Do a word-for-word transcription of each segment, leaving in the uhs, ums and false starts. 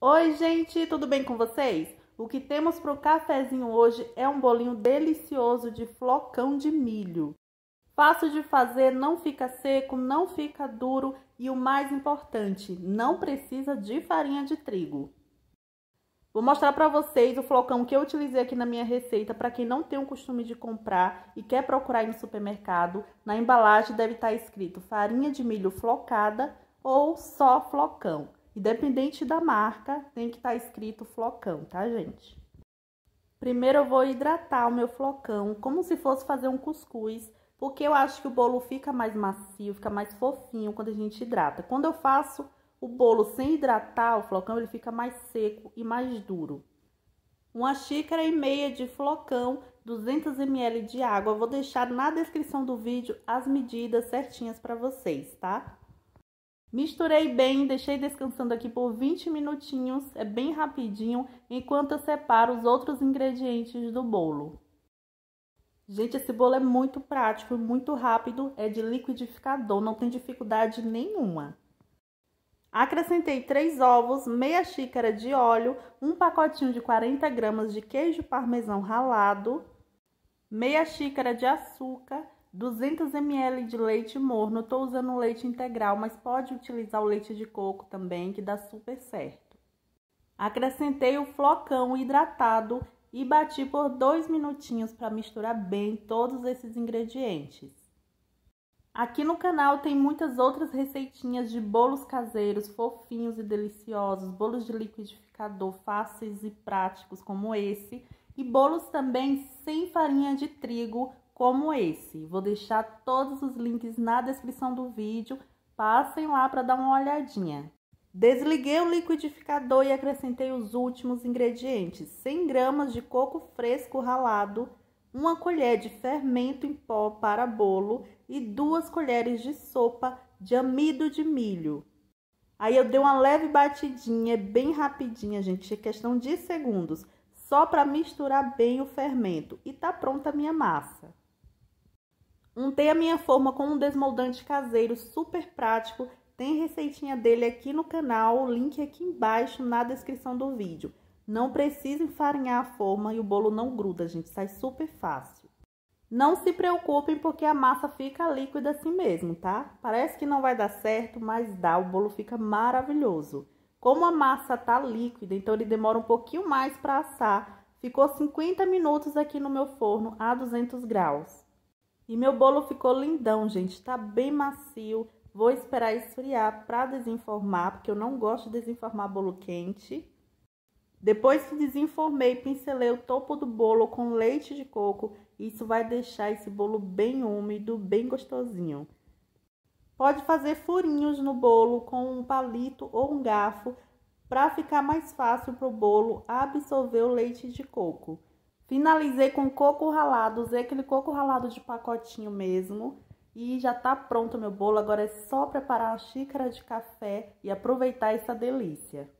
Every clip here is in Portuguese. Oi gente, tudo bem com vocês? O que temos para o cafezinho hoje é um bolinho delicioso de flocão de milho. Fácil de fazer, não fica seco, não fica duro e o mais importante, não precisa de farinha de trigo. Vou mostrar para vocês o flocão que eu utilizei aqui na minha receita. Para quem não tem o costume de comprar e quer procurar aí no supermercado, na embalagem deve estar escrito farinha de milho flocada ou só flocão. Independente da marca, tem que estar escrito flocão, tá, gente? Primeiro eu vou hidratar o meu flocão, como se fosse fazer um cuscuz, porque eu acho que o bolo fica mais macio, fica mais fofinho quando a gente hidrata. Quando eu faço o bolo sem hidratar o flocão, ele fica mais seco e mais duro. Uma xícara e meia de flocão, duzentos mililitros de água. Eu vou deixar na descrição do vídeo as medidas certinhas para vocês, tá? Misturei bem, deixei descansando aqui por vinte minutinhos, é bem rapidinho, enquanto eu separo os outros ingredientes do bolo. Gente, esse bolo é muito prático, muito rápido, é de liquidificador, não tem dificuldade nenhuma. Acrescentei três ovos, meia xícara de óleo, um pacotinho de quarenta gramas de queijo parmesão ralado, meia xícara de açúcar, duzentos mililitros de leite morno. Estou usando leite integral, mas pode utilizar o leite de coco também, que dá super certo. Acrescentei o flocão hidratado e bati por dois minutinhos para misturar bem todos esses ingredientes. Aqui no canal tem muitas outras receitinhas de bolos caseiros, fofinhos e deliciosos, bolos de liquidificador fáceis e práticos como esse, e bolos também sem farinha de trigo, como esse. Vou deixar todos os links na descrição do vídeo, passem lá para dar uma olhadinha. Desliguei o liquidificador e acrescentei os últimos ingredientes: cem gramas de coco fresco ralado, uma colher de fermento em pó para bolo e duas colheres de sopa de amido de milho. Aí eu dei uma leve batidinha, bem rapidinha, gente, é questão de segundos, só para misturar bem o fermento, e tá pronta a minha massa. Untei a minha forma com um desmoldante caseiro super prático, tem receitinha dele aqui no canal, o link aqui embaixo na descrição do vídeo. Não precisa enfarinhar a forma e o bolo não gruda, gente, sai super fácil. Não se preocupem porque a massa fica líquida assim mesmo, tá? Parece que não vai dar certo, mas dá, o bolo fica maravilhoso. Como a massa tá líquida, então ele demora um pouquinho mais para assar, ficou cinquenta minutos aqui no meu forno a duzentos graus. E meu bolo ficou lindão, gente, tá bem macio. Vou esperar esfriar para desenformar, porque eu não gosto de desenformar bolo quente. Depois que desenformei, pincelei o topo do bolo com leite de coco. Isso vai deixar esse bolo bem úmido, bem gostosinho. Pode fazer furinhos no bolo com um palito ou um garfo, para ficar mais fácil para o bolo absorver o leite de coco. Finalizei com coco ralado, usei aquele coco ralado de pacotinho mesmo e já tá pronto o meu bolo. Agora é só preparar a xícara de café e aproveitar essa delícia.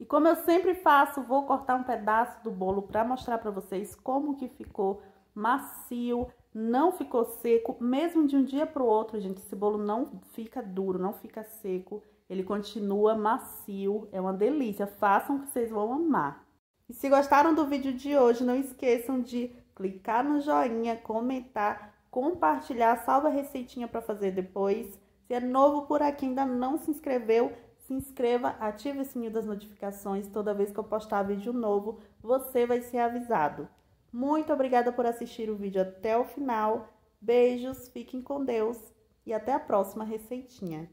E como eu sempre faço, vou cortar um pedaço do bolo para mostrar para vocês como que ficou macio, não ficou seco, mesmo de um dia para o outro, gente, esse bolo não fica duro, não fica seco, ele continua macio, é uma delícia, façam que vocês vão amar. E se gostaram do vídeo de hoje, não esqueçam de clicar no joinha, comentar, compartilhar, salva a receitinha para fazer depois. Se é novo por aqui e ainda não se inscreveu, se inscreva, ative o sininho das notificações. Toda vez que eu postar vídeo novo, você vai ser avisado. Muito obrigada por assistir o vídeo até o final. Beijos, fiquem com Deus e até a próxima receitinha.